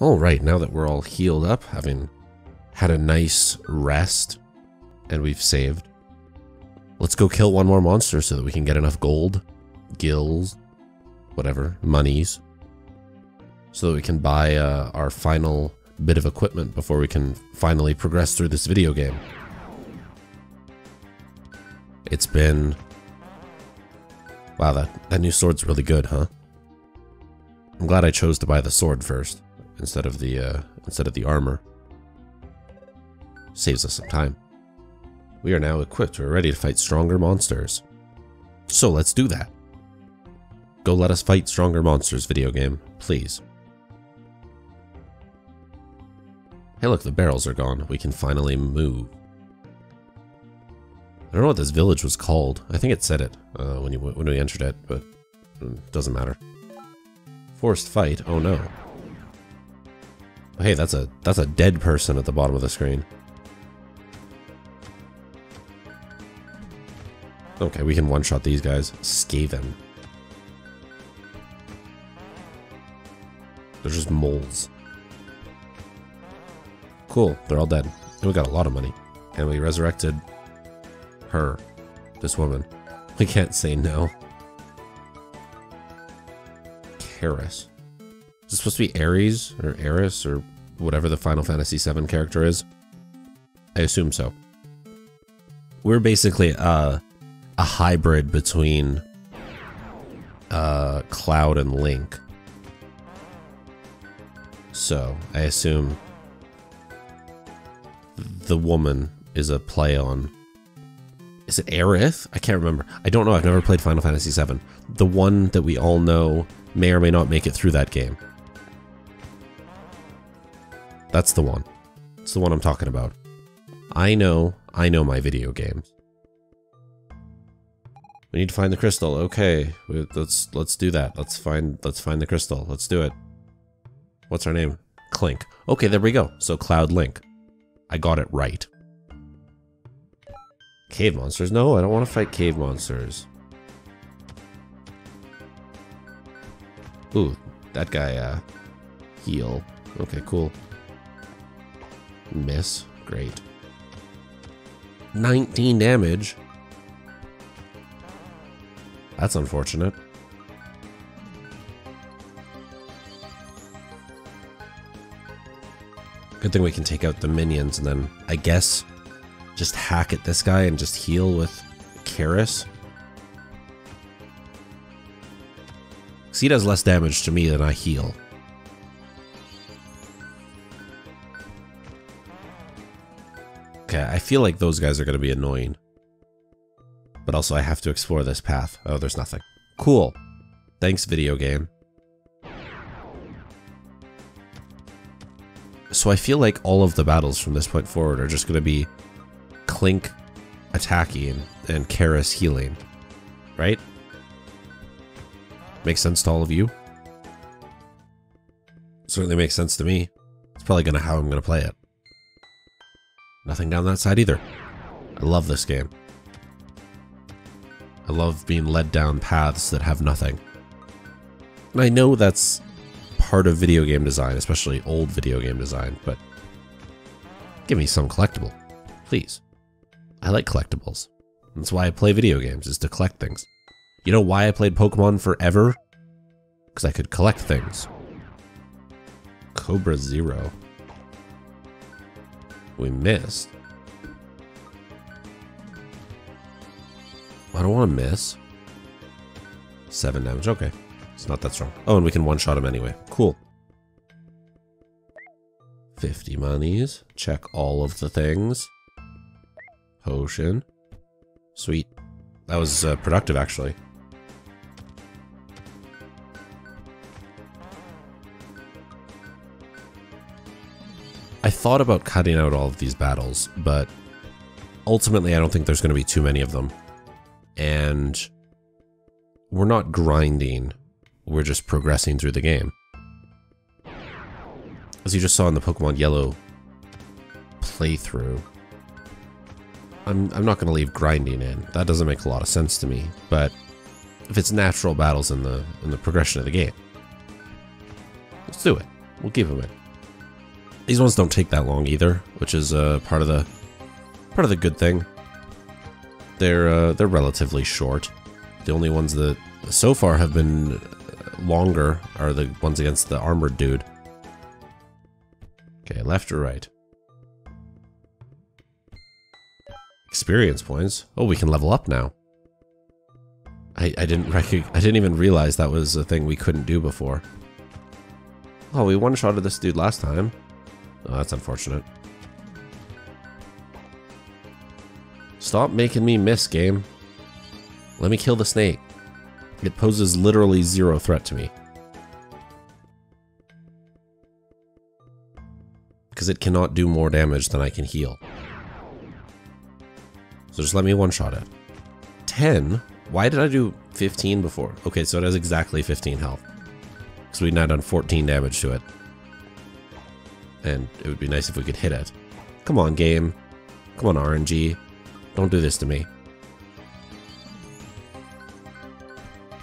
All right, now that we're all healed up, having had a nice rest, and we've saved, let's go kill one more monster so that we can get enough gold, gills, whatever, monies, so that we can buy our final bit of equipment before we can finally progress through this video game. It's been... wow, that new sword's really good, huh? I'm glad I chose to buy the sword first instead of the armor. Saves us some time. We are now equipped. We're ready to fight stronger monsters. So let's do that. Go let us fight stronger monsters, video game, please. Hey look, the barrels are gone. We can finally move. I don't know what this village was called. I think it said it when we entered it, but it doesn't matter. Forced fight. Oh no. Oh, hey, that's a dead person at the bottom of the screen. Okay, we can one-shot these guys. Skaven. They're just moles. Cool, they're all dead. And we got a lot of money. And we resurrected her. This woman. We can't say no. Kaeris. Is it supposed to be Ares or Eris or whatever the Final Fantasy 7 character is? I assume so. We're basically a hybrid between Cloud and Link. So I assume the woman is a play on... is it Aerith? I can't remember. I don't know. I've never played Final Fantasy VII. The one that we all know may or may not make it through that game. That's the one. It's the one I'm talking about. I know my video games. We need to find the crystal. Okay, let's do that. Let's find the crystal. Let's do it. What's her name? Clink. Okay, there we go. So Cloud, Link. I got it right. Cave monsters? No, I don't want to fight cave monsters. Ooh, that guy, heal. Okay, cool. Miss. Great. 19 damage? That's unfortunate. Good thing we can take out the minions and then, I guess, just hack at this guy and just heal with Kaeris. Because he does less damage to me than I heal. Okay, I feel like those guys are going to be annoying. But also I have to explore this path. Oh, there's nothing. Cool. Thanks, video game. So I feel like all of the battles from this point forward are just going to be Clink attacking and Kaeris healing, right? Makes sense to all of you? Certainly makes sense to me. It's probably going to how I'm going to play it. Nothing down that side either. I love this game. I love being led down paths that have nothing. And I know that's part of video game design, especially old video game design, but give me some collectible, please. I like collectibles. That's why I play video games, is to collect things. You know why I played Pokemon forever? Because I could collect things. Cobra Zero. We missed. I don't want to miss. 7 damage, okay. It's not that strong. Oh, and we can one-shot him anyway. Cool. 50 monies. Check all of the things. Potion. Sweet. That was productive, actually. I thought about cutting out all of these battles, but ultimately I don't think there's going to be too many of them. And we're not grinding, we're just progressing through the game. As you just saw in the Pokemon Yellow playthrough, I'm not going to leave grinding in. That doesn't make a lot of sense to me, but if it's natural battles in the progression of the game, let's do it. We'll give them it. These ones don't take that long either, which is part of the good thing. They're relatively short. The only ones that so far have been longer are the ones against the armored dude. Okay, left or right? Experience points. Oh, we can level up now. I didn't even realize that was a thing we couldn't do before. Oh, we one-shotted this dude last time. Oh, that's unfortunate. Stop making me miss, game. Let me kill the snake. It poses literally zero threat to me. Because it cannot do more damage than I can heal. So just let me one-shot it. 10? Why did I do 15 before? Okay, so it has exactly 15 health. So we've now done 14 damage to it. And it would be nice if we could hit it. Come on, game. Come on, RNG. Don't do this to me.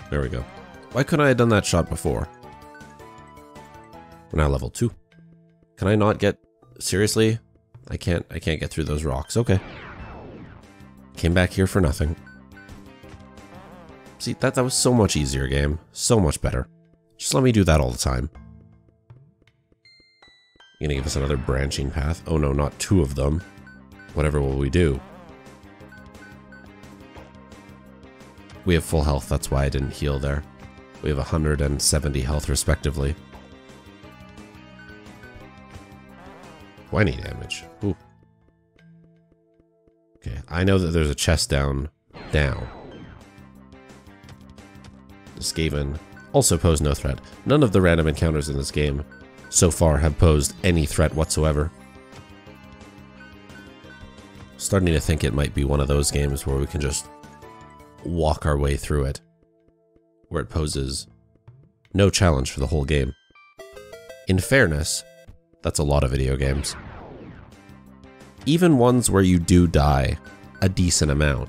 There we go. Why couldn't I have done that shot before? We're now level 2. Can I not get... Seriously? I can't get through those rocks. Okay. Came back here for nothing. See, that was so much easier, game. So much better. Just let me do that all the time. You're gonna give us another branching path? Oh no, not two of them. Whatever will we do? We have full health, that's why I didn't heal there. We have 170 health, respectively. 20 damage. Ooh. Okay, I know that there's a chest down. The Skaven also pose no threat. None of the random encounters in this game so far have posed any threat whatsoever. Starting to think it might be one of those games where we can just walk our way through it, where it poses no challenge for the whole game. In fairness, that's a lot of video games. Even ones where you do die a decent amount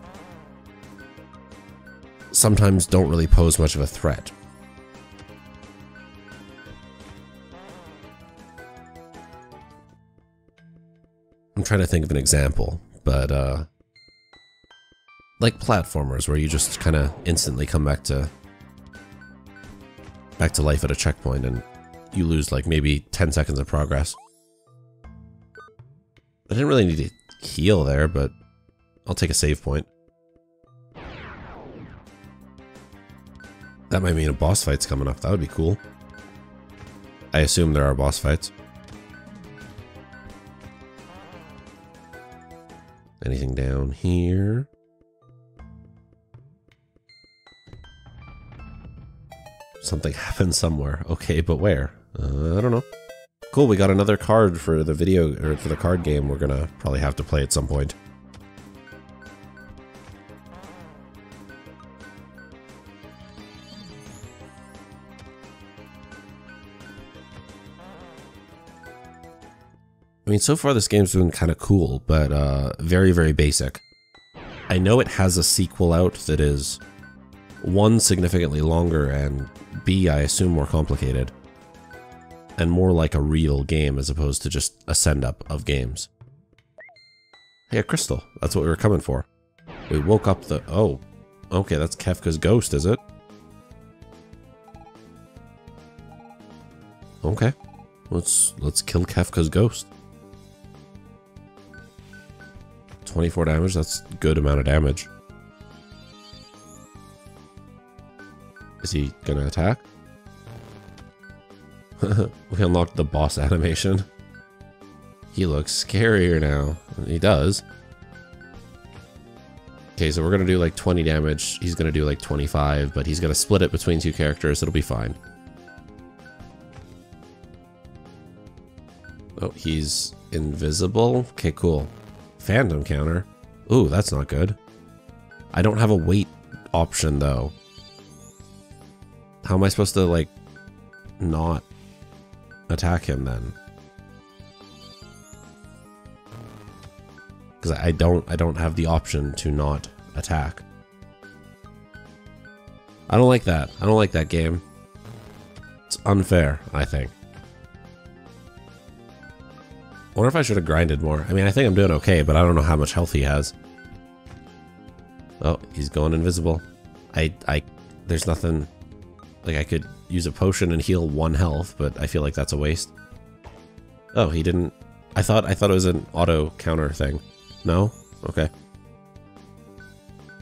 sometimes don't really pose much of a threat. I'm trying to think of an example, but like platformers where you just kind of instantly come back to life at a checkpoint and you lose like maybe 10 seconds of progress. I didn't really need to heal there, but I'll take a save point. That might mean a boss fight's coming up. That would be cool. I assume there are boss fights. Anything down here? Something happened somewhere. Okay, but where? I don't know. Cool, we got another card for the video, or for the card game we're gonna probably have to play at some point. I mean, so far this game's been kind of cool, but very, very basic. I know it has a sequel out that is, one, significantly longer, and B, I assume more complicated, and more like a real game as opposed to just a send-up of games. Hey, a crystal. That's what we were coming for. We woke up the... Oh, okay, that's Kefka's ghost, is it? Okay, let's kill Kefka's ghost. 24 damage, that's a good amount of damage. Is he gonna attack? We unlocked the boss animation. He looks scarier now. He does. Okay, so we're gonna do like 20 damage. He's gonna do like 25, but he's gonna split it between two characters. It'll be fine. Oh, he's invisible? Okay, cool. Phantom counter. Ooh, that's not good. I don't have a weight option though. How am I supposed to like not attack him then? Because I don't have the option to not attack. I don't like that. I don't like that, game. It's unfair, I think. wonder if I should have grinded more. I mean, I think I'm doing okay, but I don't know how much health he has. Oh, he's going invisible. There's nothing... Like, I could use a potion and heal 1 health, but I feel like that's a waste. Oh, he didn't... I thought it was an auto counter thing. No? Okay.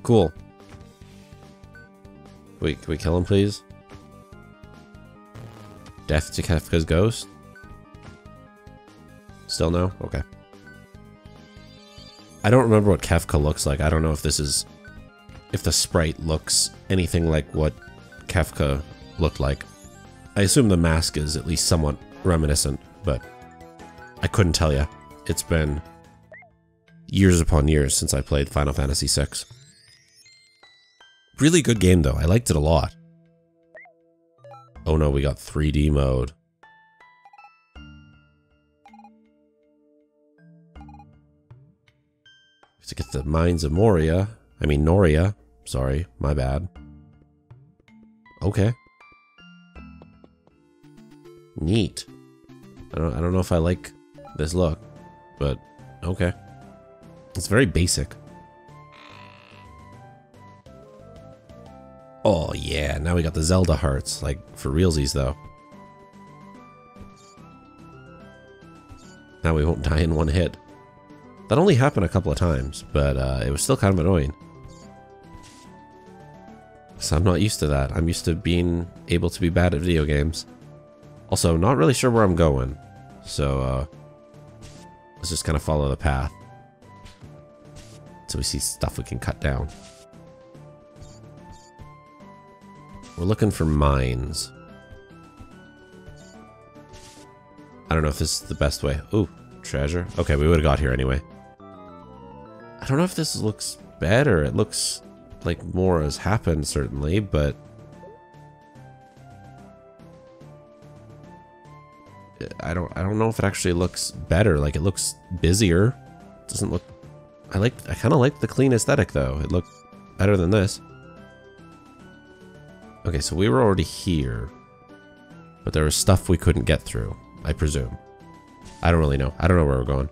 Cool. Wait, can we kill him, please? Death to Kefka's ghost? Still no? Okay. I don't remember what Kefka looks like. I don't know if this is... If the sprite looks anything like what Kefka looked like. I assume the mask is at least somewhat reminiscent, but I couldn't tell you. It's been years upon years since I played Final Fantasy 6. Really good game, though. I liked it a lot. Oh no, we got 3D mode. We have to get to the Mines of Moria. I mean, Noria. Sorry, my bad. Okay. Neat. I don't know if I like this look, but okay. It's very basic. Oh yeah, now we got the Zelda hearts, like for realsies though. Now we won't die in 1 hit. That only happened a couple of times, but it was still kind of annoying. So I'm not used to that. I'm used to being able to be bad at video games. Also, not really sure where I'm going, so let's just kind of follow the path. So we see stuff we can cut down. We're looking for mines. I don't know if this is the best way. Ooh, treasure. Okay, we would have got here anyway. I don't know if this looks better. It looks like more has happened, certainly, but... I don't know if it actually looks better. Like, it looks busier. It doesn't look... I kind of like the clean aesthetic, though. It looked better than this. Okay, so we were already here, but there was stuff we couldn't get through, I presume. I don't really know. I don't know where we're going.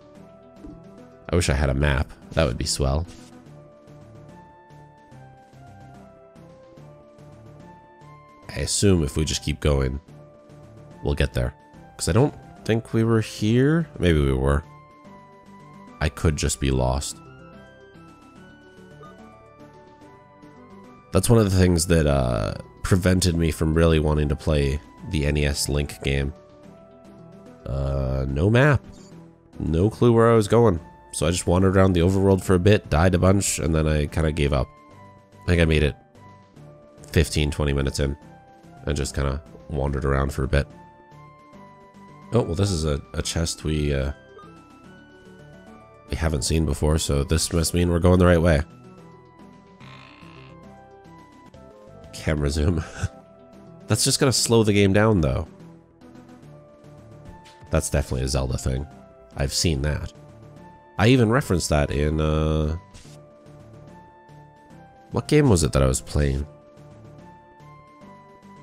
I wish I had a map. That would be swell. I assume if we just keep going, we'll get there. Because I don't think we were here. Maybe we were. I could just be lost. That's one of the things that prevented me from really wanting to play the NES Link game. No map. No clue where I was going. So I just wandered around the overworld for a bit, died a bunch, and then I kind of gave up. I think I made it 15, 20 minutes in. And just kind of wandered around for a bit. Oh, well this is a chest we haven't seen before, so this must mean we're going the right way. Camera zoom. That's just gonna slow the game down, though. That's definitely a Zelda thing. I've seen that. I even referenced that in, what game was it that I was playing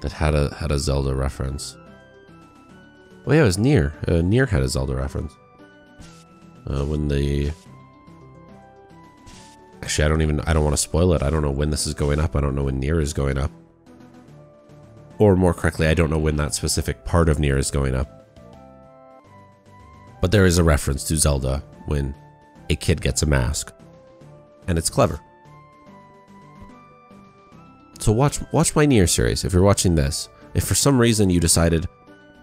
that had a Zelda reference? Oh yeah, it was Nier. Nier had a Zelda reference. Actually, I don't want to spoil it. I don't know when this is going up. I don't know when Nier is going up. Or more correctly, I don't know when that specific part of Nier is going up. But there is a reference to Zelda when a kid gets a mask. And it's clever. So watch my Nier series if you're watching this. If for some reason you decided,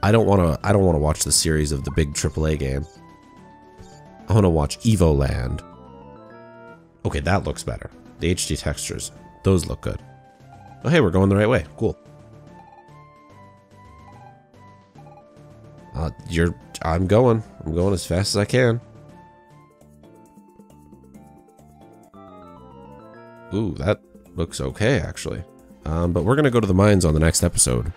I don't want to watch the series of the big AAA game. I want to watch Evoland. Okay, that looks better. The HD textures, those look good. Oh hey, we're going the right way. Cool. I'm going as fast as I can. Ooh, that looks okay actually. But we're gonna go to the mines on the next episode.